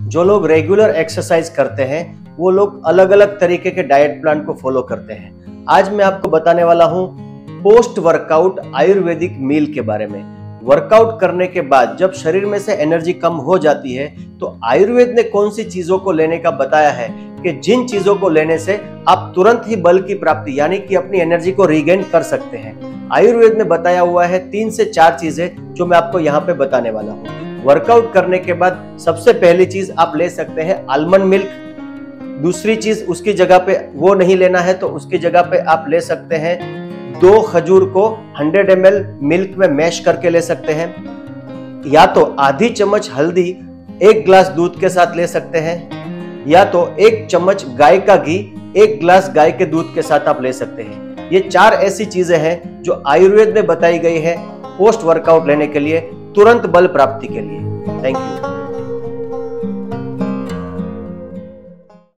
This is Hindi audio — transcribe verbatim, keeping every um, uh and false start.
जो लोग रेगुलर एक्सरसाइज करते हैं वो लोग अलग अलग तरीके के डाइट प्लान को फॉलो करते हैं। आज मैं आपको बताने वाला हूँ पोस्ट वर्कआउट आयुर्वेदिक मील के बारे में। वर्कआउट करने के बाद जब शरीर में से एनर्जी कम हो जाती है तो आयुर्वेद ने कौन सी चीजों को लेने का बताया है कि जिन चीजों को लेने से आप तुरंत ही बल की प्राप्ति यानी कि अपनी एनर्जी को रिगेन कर सकते हैं। आयुर्वेद में बताया हुआ है तीन से चार चीजें जो मैं आपको यहाँ पे बताने वाला हूँ। वर्कआउट करने के बाद सबसे पहली चीज आप ले सकते हैं आलमंड मिल्क। दूसरी चीज उसकी जगह पे वो नहीं लेना है तो उसकी जगह पे आप ले सकते हैं दो खजूर को सौ एम एल मिल्क में मैश करके ले सकते हैं, या तो आधी चम्मच हल्दी एक ग्लास दूध के साथ ले सकते हैं, या तो एक चम्मच गाय का घी एक ग्लास गाय के दूध के साथ आप ले सकते हैं। ये चार ऐसी चीजें हैं जो आयुर्वेद में बताई गई है पोस्ट वर्कआउट लेने के लिए, तुरंत बल प्राप्ति के लिए। Thank you.